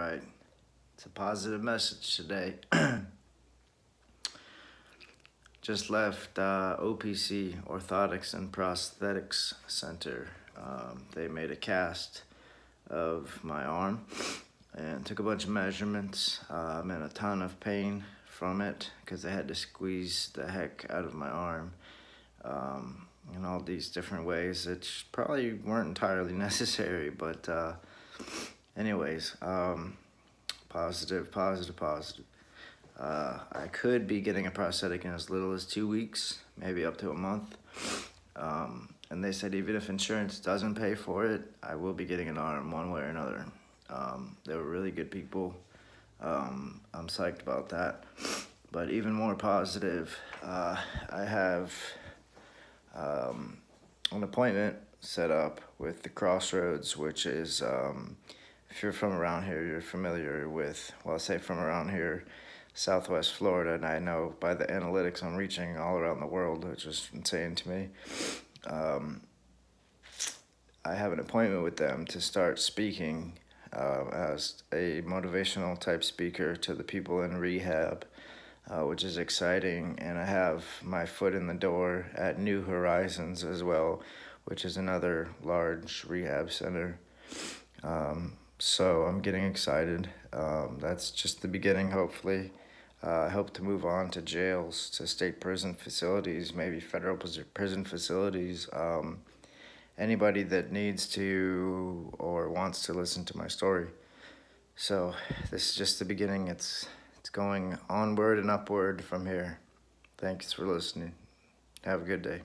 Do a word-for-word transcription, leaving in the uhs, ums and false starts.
right. It's a positive message today. Just left uh, O P C Orthotics and Prosthetics Center. Um, they made a cast of my arm and took a bunch of measurements. Uh, I'm in a ton of pain from it because they had to squeeze the heck out of my arm um, in all these different ways that probably weren't entirely necessary. But uh, anyways, um, positive, positive, positive. Uh, I could be getting a prosthetic in as little as two weeks, maybe up to a month. Um, and they said even if insurance doesn't pay for it, I will be getting an arm one way or another. Um, they were really good people. Um, I'm psyched about that. But even more positive, uh, I have um, an appointment set up with the Crossroads, which is, um, if you're from around here, you're familiar with, well, I say from around here, Southwest Florida, and I know by the analytics I'm reaching all around the world, which is insane to me. Um, I have an appointment with them to start speaking uh, as a motivational type speaker to the people in rehab, uh, which is exciting. And I have my foot in the door at New Horizons as well, which is another large rehab center. Um, so I'm getting excited. Um, that's just the beginning, hopefully. Uh, I hope to move on to jails, to state prison facilities, maybe federal prison facilities. Um, anybody that needs to or wants to listen to my story. So this is just the beginning. It's, it's going onward and upward from here. Thanks for listening. Have a good day.